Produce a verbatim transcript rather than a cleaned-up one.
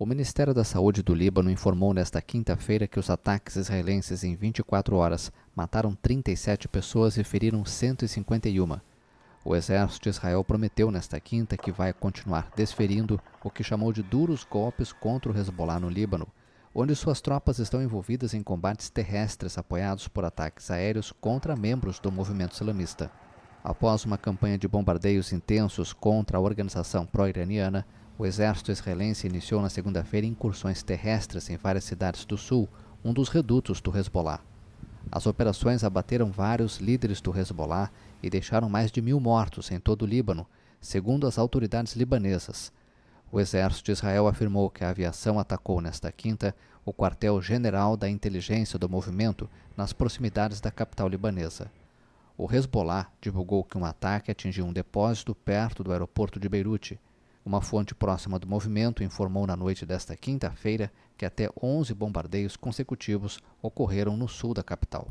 O Ministério da Saúde do Líbano informou nesta quinta-feira que os ataques israelenses em vinte e quatro horas mataram trinta e sete pessoas e feriram cento e cinquenta e um. O exército de Israel prometeu nesta quinta que vai continuar desferindo o que chamou de duros golpes contra o Hezbollah no Líbano, onde suas tropas estão envolvidas em combates terrestres apoiados por ataques aéreos contra membros do movimento islamista. Após uma campanha de bombardeios intensos contra a organização pró-iraniana, o exército israelense iniciou na segunda-feira incursões terrestres em várias cidades do sul, um dos redutos do Hezbollah. As operações abateram vários líderes do Hezbollah e deixaram mais de mil mortos em todo o Líbano, segundo as autoridades libanesas. O exército de Israel afirmou que a aviação atacou nesta quinta o quartel-general da inteligência do movimento nas proximidades da capital libanesa. O Hezbollah divulgou que um ataque atingiu um depósito perto do aeroporto de Beirute. Uma fonte próxima do movimento informou na noite desta quinta-feira que até onze bombardeios consecutivos ocorreram no sul da capital.